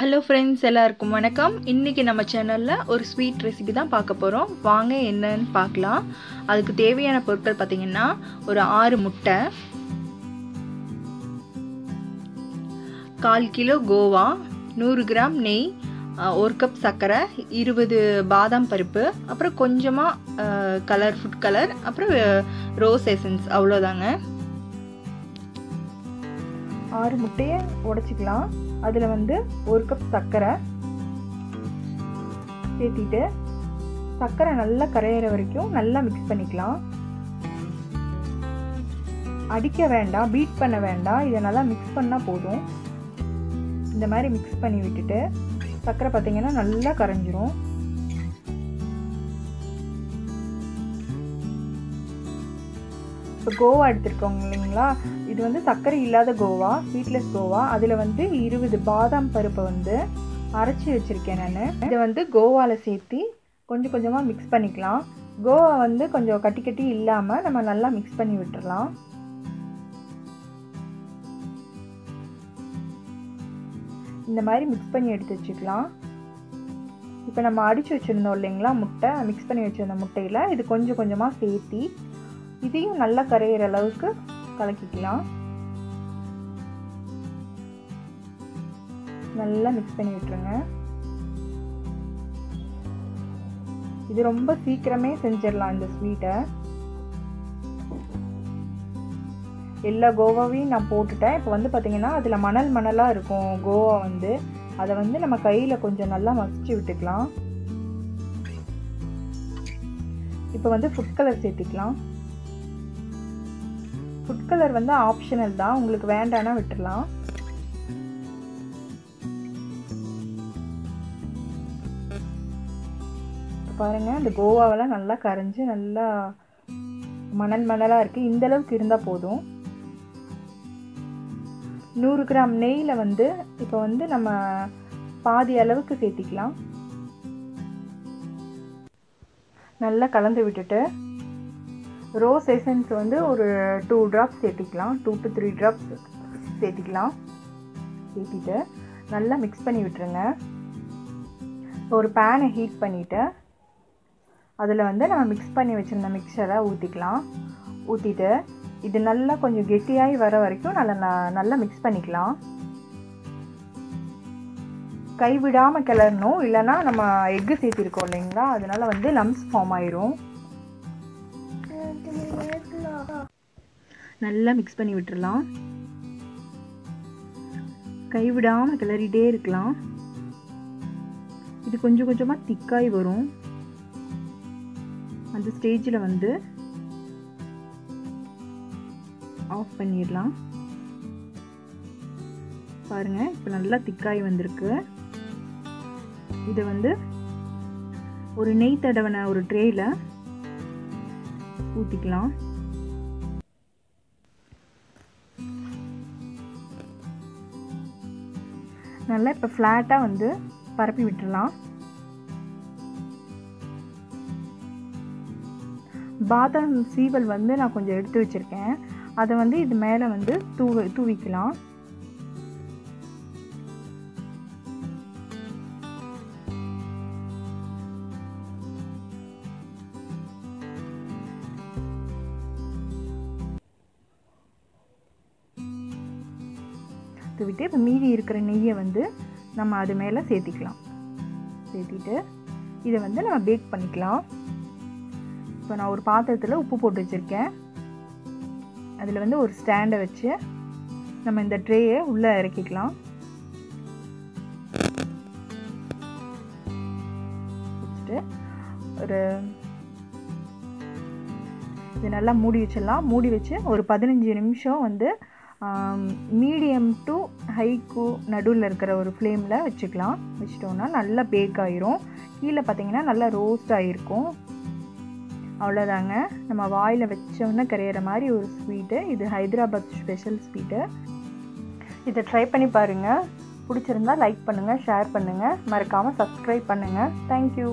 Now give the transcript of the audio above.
Hello friends, எல்லாருக்கும் வணக்கம். இன்றைக்கி நம்ம சேனலில் ஒரு ஸ்வீட் ரெசிபி தான் பார்க்க போகிறோம். வாங்க என்னன்னு பார்க்கலாம். அதுக்கு தேவையான பொருட்கள் பார்த்திங்கன்னா ஒரு 6 முட்டை, கால் கிலோ கோவா, 100 கிராம் நெய், 1 கப் சர்க்கரை, 20 பாதாம் பருப்பு, அப்புறம் கொஞ்சமாக கலர் ஃபுட் கலர், அப்புறம் ரோஸ் எசன்ஸ். அவ்வளோதாங்க. 6 முட்டையை உடைச்சிக்கலாம். அதில் வந்து 1 கப் சர்க்கரை சேர்த்திட்டு சர்க்கரை நல்லா கரையிற வரைக்கும் நல்லா மிக்ஸ் பண்ணிக்கலாம். அடிக்க வேண்டாம், பீட் பண்ண வேண்டாம், இதை நல்லா மிக்ஸ் பண்ணால் போதும். இந்த மாதிரி மிக்ஸ் பண்ணி விட்டுட்டு சர்க்கரை பார்த்திங்கன்னா நல்லா கரைஞ்சிரும். இப்போ கோவா எடுத்துருக்கோங்க இல்லைங்களா, இது வந்து சர்க்கரை இல்லாத கோவா, ஸ்வீட்லெஸ் கோவா. அதில் வந்து 20 பாதாம் பருப்பை வந்து அரைச்சி வச்சுருக்கேன் நான். இதை வந்து கோவாவில் சேர்த்து கொஞ்சம் கொஞ்சமாக மிக்ஸ் பண்ணிக்கலாம். கோவா வந்து கொஞ்சம் கட்டி கட்டி இல்லாமல் நம்ம நல்லா மிக்ஸ் பண்ணி விட்டுடலாம். இந்த மாதிரி மிக்ஸ் பண்ணி எடுத்து வச்சுக்கலாம். இப்போ நம்ம அடித்து வச்சுருந்தோம் இல்லைங்களா முட்டை, மிக்ஸ் பண்ணி வச்சுருந்த முட்டையில் இது கொஞ்சம் கொஞ்சமாக சேர்த்து இதையும் நல்லா கரையிற அளவுக்கு கலக்கிக்கலாம். நல்லா மிக்ஸ் பண்ணி விட்டுருங்க. இது ரொம்ப சீக்கிரமே செஞ்சிடலாம் இந்த ஸ்வீட்டை. எல்லா கோவாவையும் நான் போட்டுட்டேன். இப்போ வந்து பார்த்திங்கன்னா அதில் மணல் மணலாக இருக்கும் கோவா வந்து, அதை வந்து நம்ம கையில் கொஞ்சம் நல்லா மசிச்சு விட்டுக்கலாம். இப்போ வந்து ஃபுட் கலர் சேர்த்துக்கலாம். ஃபுட் கலர் வந்து ஆப்ஷனல் தான், உங்களுக்கு வேண்டானா விட்டுடலாம். பாருங்க, அந்த கோவாவெல்லாம் நல்லா கரைஞ்சி நல்லா மணல் மணலாக இருக்குது. இந்த அளவுக்கு இருந்தால் போதும். 100 கிராம் நெய்யில் வந்து இப்போ வந்து நம்ம பாதி அளவுக்கு சேர்த்திக்கலாம். நல்லா கலந்து விட்டுட்டு ரோஸ் எசன்ஸ் வந்து ஒரு 2 ட்ராப்ஸ் சேர்த்திக்கலாம், 2 to 3 ட்ராப்ஸ் சேர்த்திக்கலாம். சேர்த்திட்டு நல்லா மிக்ஸ் பண்ணி விட்டுருங்க. ஒரு பேனை ஹீட் பண்ணிவிட்டு அதில் வந்து நம்ம மிக்ஸ் பண்ணி வச்சுருந்த மிக்சரை ஊற்றிக்கலாம். ஊற்றிட்டு இது நல்லா கொஞ்சம் கெட்டியாகி வர வரைக்கும் நல்லா மிக்ஸ் பண்ணிக்கலாம். கைவிடாமல் கிளறணும், இல்லைனா நம்ம எக்கு சேர்த்திருக்கோம் இல்லைங்களா, அதனால் வந்து லம்ஸ் ஃபார்ம் ஆயிரும். நல்லா மிக்ஸ் பண்ணி விட்டுடலாம். கைவிடாமல் கிளறிட்டே இருக்கலாம். இது கொஞ்சம் கொஞ்சமாக திக்காய் வரும். அந்த ஸ்டேஜில் வந்து ஆஃப் பண்ணிடலாம். பாருங்கள், இப்போ நல்லா திக்காய் வந்திருக்கு. இதை வந்து ஒரு நெய் தடவன ஒரு ட்ரேயில் ஊற்றிக்கலாம். நல்லா இப்போ ஃப்ளாட்டாக வந்து பரப்பி விட்டுடலாம். பாதாம் சீவல் வந்து நான் கொஞ்சம் எடுத்து வச்சுருக்கேன், அதை வந்து இது மேலே வந்து தூவிக்கலாம். விட்டு இப்போ மீதி இருக்கிற நெய்யை வந்து நம்ம அது மேலே சேர்த்திக்கலாம். சேர்த்திட்டு இதை வந்து நம்ம பேக் பண்ணிக்கலாம். இப்போ நான் ஒரு பாத்திரத்தில் உப்பு போட்டு வச்சுருக்கேன். அதில் வந்து ஒரு ஸ்டாண்டை வச்சு நம்ம இந்த ட்ரேயை உள்ளே இறக்கிக்கலாம். வச்சுட்டு இது நல்லா மூடி வச்சிடலாம். மூடி வச்சு ஒரு 15 நிமிஷம் வந்து மீடியம் டு ஹைக்கு நடுவில் இருக்கிற ஒரு ஃப்ளேமில் வச்சுக்கலாம். வச்சுட்டோன்னா நல்லா பேக் ஆகிரும். கீழே பார்த்திங்கன்னா நல்லா ரோஸ்ட் ஆகிருக்கும். அவ்வளோதாங்க, நம்ம வாயில் வச்சோன்னா கரையிற மாதிரி ஒரு ஸ்வீட்டு. இது ஹைதராபாத் ஸ்பெஷல் ஸ்வீட்டு. இதை ட்ரை பண்ணி பாருங்கள். பிடிச்சிருந்தால் லைக் பண்ணுங்கள், ஷேர் பண்ணுங்கள், மறக்காமல் சப்ஸ்கிரைப் பண்ணுங்கள். தேங்க்யூ.